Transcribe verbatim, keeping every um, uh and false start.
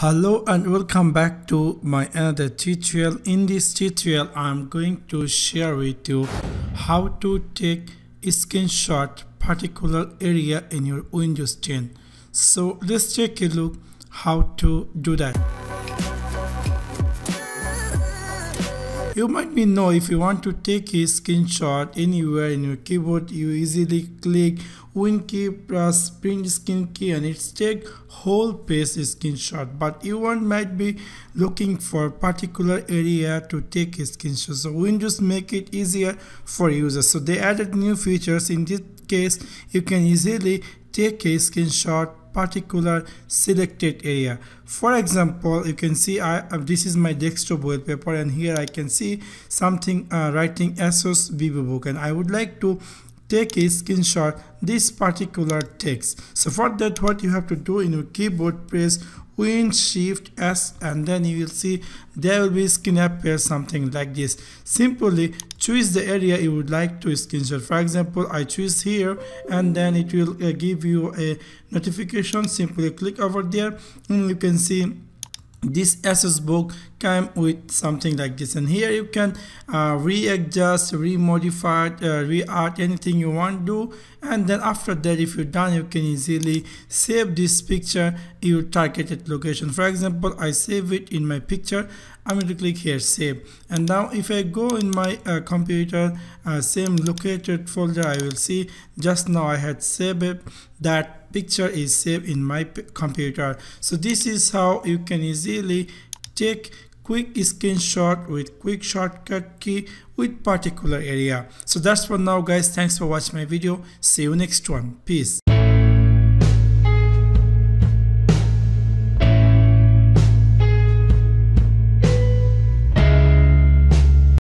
Hello and welcome back to my another tutorial. In this tutorial I'm going to share with you how to take a screenshot particular area in your Windows ten. So let's take a look how to do that. You might be know if you want to take a screenshot anywhere in your keyboard, you easily click Win key plus print screen key and it's take whole page screenshot. But you one might be looking for particular area to take a screenshot. So Windows make it easier for users. So they added new features. In this case, you can easily take a screenshot particular selected area. For example, you can see I uh, this is my desktop wallpaper, and here I can see something uh, writing ASUS Vivo Book, and I would like to take a screenshot this particular text. So for that, what you have to do in your keyboard, press Win Shift S, and then you will see there will be screen appear something like this. Simply choose the area you would like to screenshot. For example, I choose here, and then it will uh, give you a notification. Simply click over there and you can see this ASUS book came with something like this. And here you can uh, readjust, remodify, uh, re-art anything you want to do, and then after that, if you're done, you can easily save this picture in your targeted location. For example, I save it in my picture. I'm going to click here save, and now if I go in my uh, computer uh, same located folder, I will see just now I had saved it. That picture is saved in my computer. So this is how you can easily take quick screenshot with quick shortcut key with particular area. So that's for now guys. Thanks for watching my video. See you next one. Peace.